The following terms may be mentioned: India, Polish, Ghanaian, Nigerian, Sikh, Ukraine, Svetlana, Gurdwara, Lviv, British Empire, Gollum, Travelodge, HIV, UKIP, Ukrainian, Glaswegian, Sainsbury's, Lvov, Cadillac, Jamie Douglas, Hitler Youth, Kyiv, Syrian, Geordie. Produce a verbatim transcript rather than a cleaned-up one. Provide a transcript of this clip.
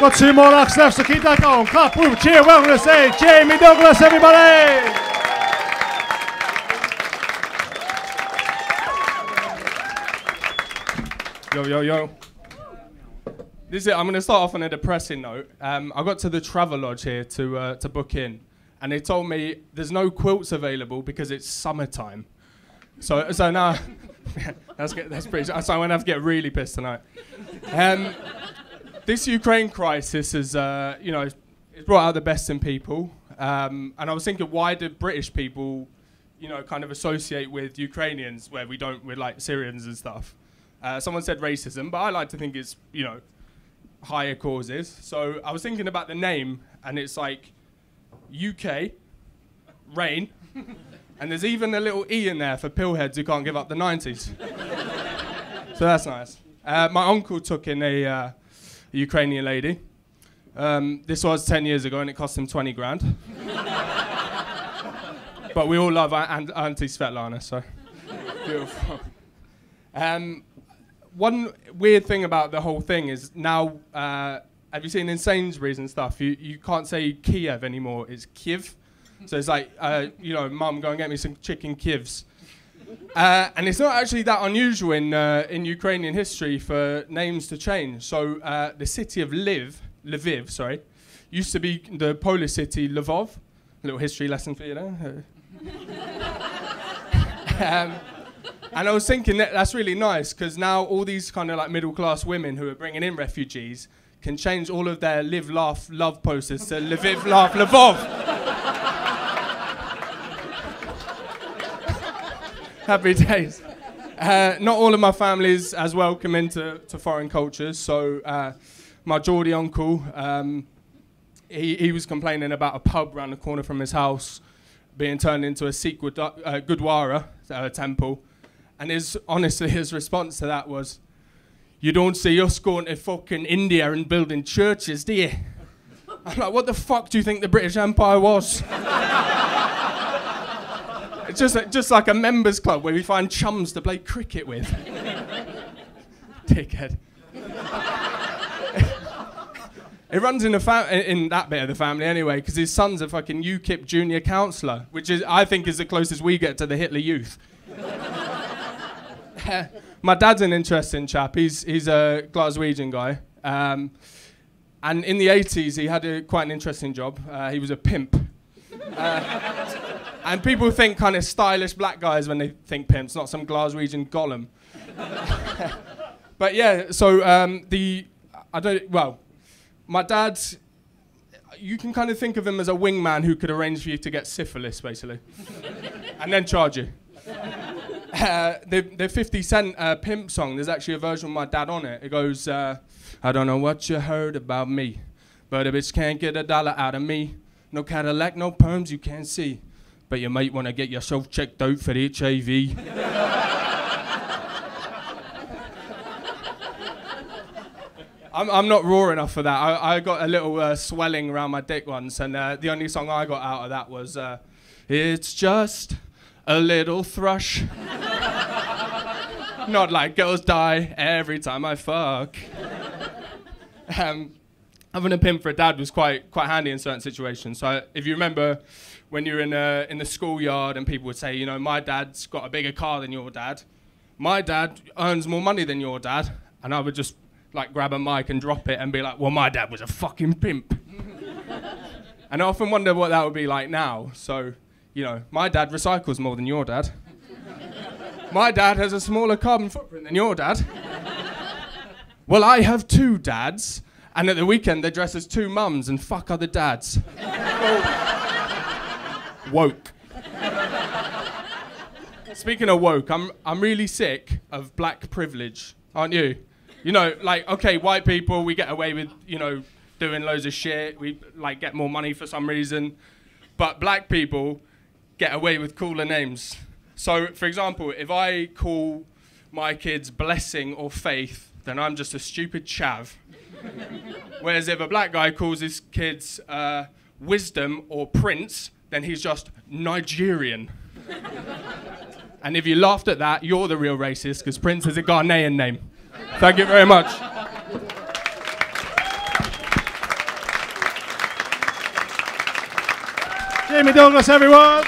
Got two more acts left, so keep that going. Clap, boom, cheer, welcome to say Jamie Douglas, everybody! Yo, yo, yo. This is it. I'm going to start off on a depressing note. Um, I got to the Travelodge here to, uh, to book in, and they told me there's no quilts available because it's summertime. So, so now, that's, that's pretty, so I'm going to have to get really pissed tonight. Um, this Ukraine crisis has, uh, you know, it's brought out the best in people. Um, and I was thinking, why do British people, you know, kind of associate with Ukrainians where we don't with like Syrians and stuff? Uh, someone said racism, but I like to think it's, you know, higher causes. So I was thinking about the name, and it's like U K, rain, and there's even a little E in there for pillheads who can't give up the nineties. So that's nice. Uh, my uncle took in a uh, Ukrainian lady. Um, this was ten years ago, and it cost him twenty grand. But we all love our aunt Auntie Svetlana, so beautiful. Um, One weird thing about the whole thing is now, uh, have you seen in Sainsbury's and stuff, you, you can't say Kyiv anymore, it's Kyiv. So it's like, uh, you know, mum, go and get me some chicken Kyivs. Uh, and it's not actually that unusual in, uh, in Ukrainian history for names to change. So uh, the city of Lviv, Lviv, sorry, used to be the Polish city Lvov. A little history lesson for you there. um, And I was thinking that that's really nice because now all these kind of like middle-class women who are bringing in refugees can change all of their live, laugh, love posters to Lviv, laugh, Lvov. Happy days. Uh, not all of my family's as welcome to, to foreign cultures. So uh, my Geordie uncle, um, he, he was complaining about a pub round the corner from his house being turned into a Sikh uh, Gurdwara uh, temple. And his, honestly, his response to that was, you don't see us going to fucking India and building churches, do you? I'm like, what the fuck do you think the British Empire was? It's just, just like a members club where we find chums to play cricket with. Dickhead. It runs in, the in that bit of the family anyway, because his son's a fucking U KIP junior councillor, which is, I think is the closest we get to the Hitler Youth. My dad's an interesting chap. He's, he's a Glaswegian guy. Um, and in the eighties, he had a, quite an interesting job. Uh, he was a pimp. Uh, and people think kind of stylish black guys when they think pimps, not some Glaswegian Gollum. But yeah, so um, the... I don't... Well, my dad... You can kind of think of him as a wingman who could arrange for you to get syphilis, basically. And then charge you. Uh, the, the fifty cent uh, pimp song, there's actually a version with my dad on it. It goes, uh, I don't know what you heard about me, but a bitch can't get a dollar out of me. No Cadillac, no perms you can't see, but you might want to get yourself checked out for H I V. I'm, I'm not raw enough for that. I, I got a little uh, swelling around my dick once, and uh, the only song I got out of that was, uh, it's just... a little thrush. Not like girls die every time I fuck. um, having a pimp for a dad was quite quite handy in certain situations. So if you remember when you were in, a, in the schoolyard and people would say, you know, my dad's got a bigger car than your dad. My dad earns more money than your dad. And I would just like grab a mic and drop it and be like, well, my dad was a fucking pimp. And I often wonder what that would be like now. So... you know, my dad recycles more than your dad. My dad has a smaller carbon footprint than your dad. Well, I have two dads, and at the weekend they dress as two mums and fuck other dads. Woke. Speaking of woke, I'm, I'm really sick of black privilege, aren't you? You know, like, okay, white people, we get away with, you know, doing loads of shit. We, like, get more money for some reason. But black people... get away with cooler names. So, for example, if I call my kids Blessing or Faith, then I'm just a stupid chav. Whereas if a black guy calls his kids uh, Wisdom or Prince, then he's just Nigerian. And if you laughed at that, you're the real racist, because Prince is a Ghanaian name. Thank you very much. Jamie Douglas, everyone.